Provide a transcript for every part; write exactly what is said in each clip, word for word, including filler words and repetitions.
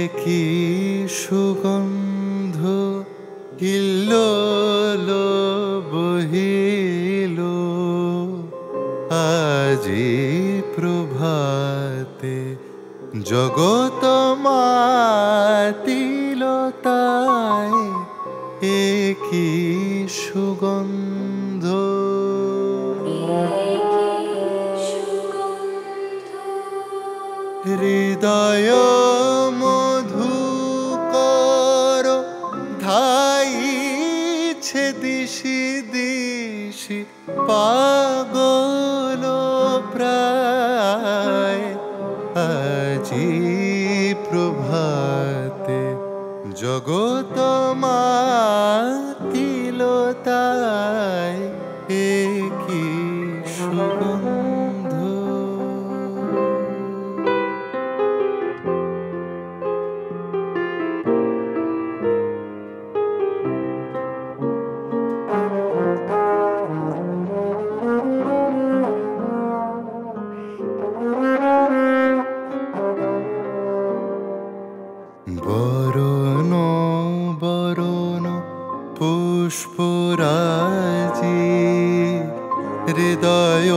একই সুগন্ধ হিল্লোল বহিল আজি প্রভাতে জগত মাতিল তাই একই সুগন্ধ হৃদয় দিশি দিশি পাগল প্রায় আজি প্রভাতে জগত মাতিল তাই একই সুগন্ধ বারুনা বারুনা পুষ্পরাজি হৃদয়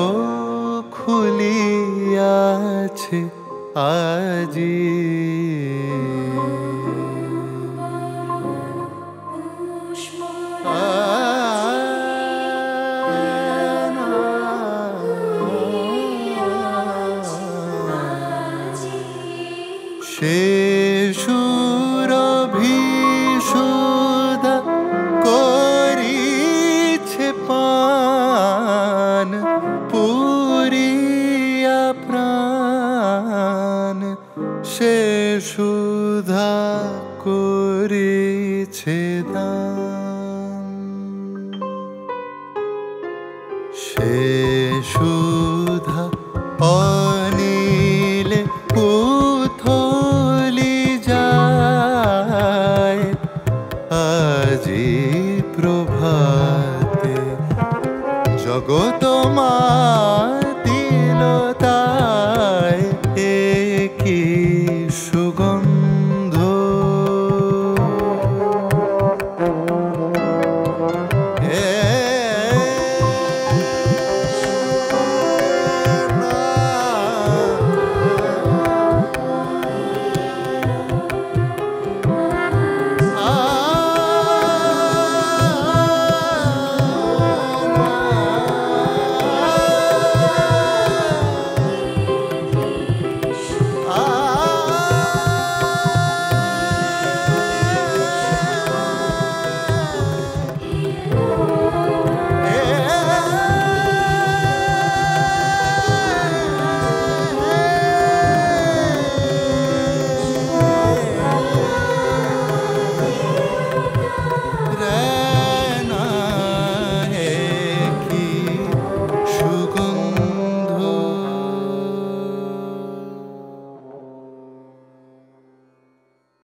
খুলিয়াছে আজি সে সে সুধা করেছে